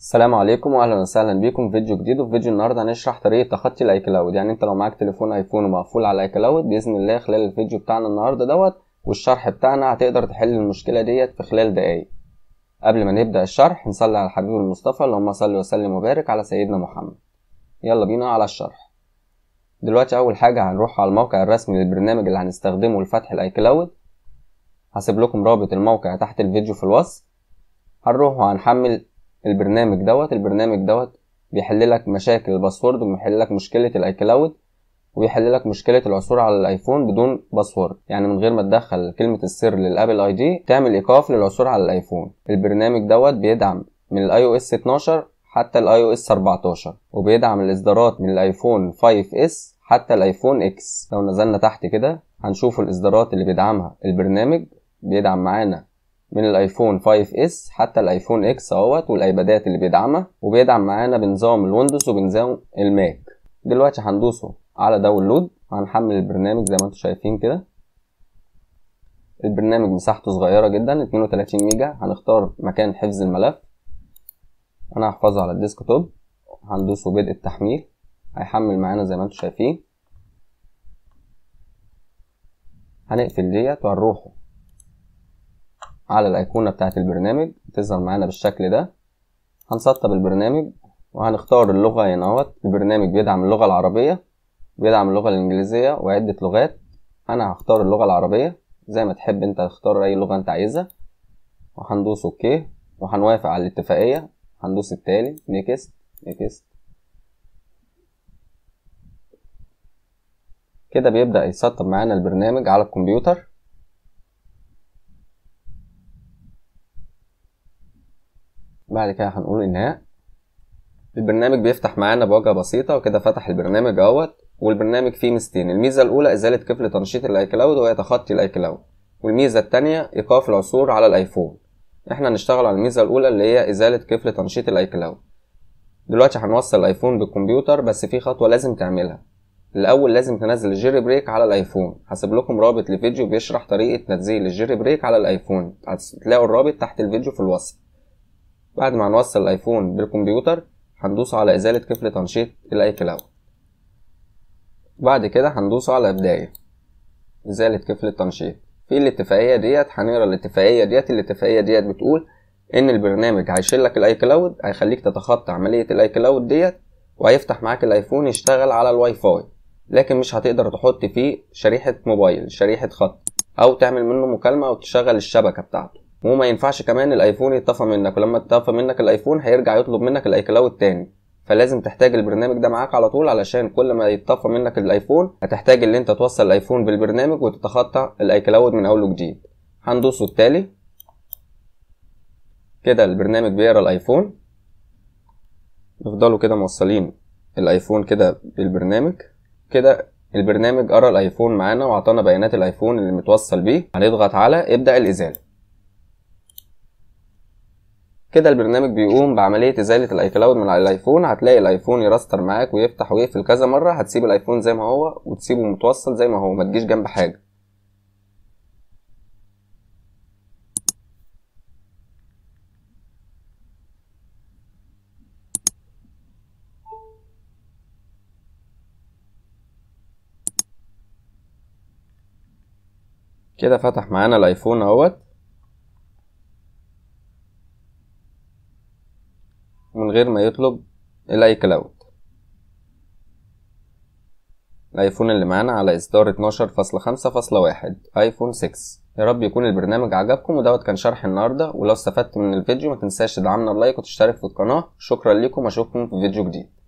السلام عليكم واهلا وسهلا بيكم في فيديو جديد. وفي فيديو النهارده هنشرح طريقه تخطي الاي كلاود. يعني انت لو معاك تليفون ايفون ومقفول على الاي كلاود باذن الله خلال الفيديو بتاعنا النهارده والشرح بتاعنا هتقدر تحل المشكله ديت في خلال دقايق. قبل ما نبدا الشرح نصلي على الحبيب المصطفى، اللهم صل وسلم وبارك على سيدنا محمد. يلا بينا على الشرح. دلوقتي اول حاجه هنروح على الموقع الرسمي للبرنامج اللي هنستخدمه لفتح الاي كلاود. هسيب لكم رابط الموقع تحت الفيديو في الوصف. هنروح وهنحمل البرنامج البرنامج بيحل لك مشاكل الباسورد وبيحل لك مشكله الاي كلاود وبيحل لك مشكله العثور على الايفون بدون باسورد، يعني من غير ما تدخل كلمه السر للابل اي دي تعمل ايقاف للعثور على الايفون. البرنامج بيدعم من الاي او اس 12 حتى الاي او اس 14، وبيدعم الاصدارات من الايفون 5 اس حتى الايفون اكس. لو نزلنا تحت كده هنشوف الاصدارات اللي بيدعمها البرنامج. بيدعم معانا من الايفون 5 اس حتى الايفون اكس والايبادات اللي بيدعمها، وبيدعم معانا بنظام الويندوز وبنظام الماك. دلوقتي هندوسه على داونلود. هنحمل البرنامج زي ما انتم شايفين كده. البرنامج مساحته صغيره جدا 32 ميجا. هنختار مكان حفظ الملف، انا هحفظه على الديسكتوب. هندوسه بدء التحميل، هيحمل معانا زي ما انتم شايفين. هنقفل ديت وهنروحه على الايقونه بتاعه البرنامج تظهر معانا بالشكل ده. هنسطب البرنامج وهنختار اللغه هنا البرنامج بيدعم اللغه العربيه، بيدعم اللغه الانجليزيه وعده لغات. انا هختار اللغه العربيه، زي ما تحب انت تختار اي لغه انت عايزها. وهندوس اوكي وهنوافق على الاتفاقيه. هندوس التالي نيكست نيكست. كده بيبدا يسطب معانا البرنامج على الكمبيوتر. بعد كده هنقول انهاء. البرنامج بيفتح معانا بواجهه بسيطه، وكده فتح البرنامج والبرنامج فيه ميزتين. الميزه الاولى ازاله كفل تنشيط الاي كلاود وهي تخطي الاي كلاود، والميزه الثانيه ايقاف العثور على الايفون. احنا هنشتغل على الميزه الاولى اللي هي ازاله كفل تنشيط الاي كلاود. دلوقتي هنوصل الايفون بالكمبيوتر، بس في خطوه لازم تعملها. الاول لازم تنزل الجيري بريك على الايفون. هسيب لكم رابط لفيديو بيشرح طريقه تنزيل الجيري بريك على الايفون، هتلاقوا الرابط تحت الفيديو في الوصف. بعد ما نوصل الايفون بالكمبيوتر هندوس على ازاله كفل تنشيط الاي كلاود. بعد كده هندوس على بدايه ازاله كفل التنشيط. في الاتفاقيه ديت هنقرا الاتفاقيه ديت. الاتفاقيه ديت بتقول ان البرنامج هيشيل لك الاي كلاود، هيخليك تتخطى عمليه الاي كلاود ديت، وهيفتح معاك الايفون يشتغل على الواي فاي، لكن مش هتقدر تحط فيه شريحه موبايل شريحه خط او تعمل منه مكالمه او تشغل الشبكه بتاعته. وما ينفعش كمان الايفون يتطفى منك، ولما يتطفى منك الايفون هيرجع يطلب منك الاي كلاود تاني. فلازم تحتاج البرنامج ده معاك على طول، علشان كل ما يتطفى منك الايفون هتحتاج ان انت توصل الايفون بالبرنامج وتتخطى الاي كلاود من اول وجديد. هندوسه التالي. كده البرنامج بيقرا الايفون. نفضلوا كده موصلين الايفون كده بالبرنامج. كده البرنامج قرا الايفون معانا واعطانا بيانات الايفون اللي متوصل بيه. هنضغط على ابدأ الازاله. كده البرنامج بيقوم بعمليه ازاله الاي كلاود من على الايفون. هتلاقي الايفون يراستر معاك ويفتح ويقفل كذا مره. هتسيب الايفون زي ما هو وتسيبه متوصل زي ما هو، ما تجيش جنب حاجه. كده فتح معانا الايفون من غير ما يطلب الاي كلاود. الايفون اللي معانا على اصدار 12.5.1 ايفون 6. يا رب يكون البرنامج عجبكم، ودوت كان شرح النهارده. ولو استفدت من الفيديو ما تنساش تدعمنا بلايك وتشترك في القناه. شكرا لكم، اشوفكم في فيديو جديد.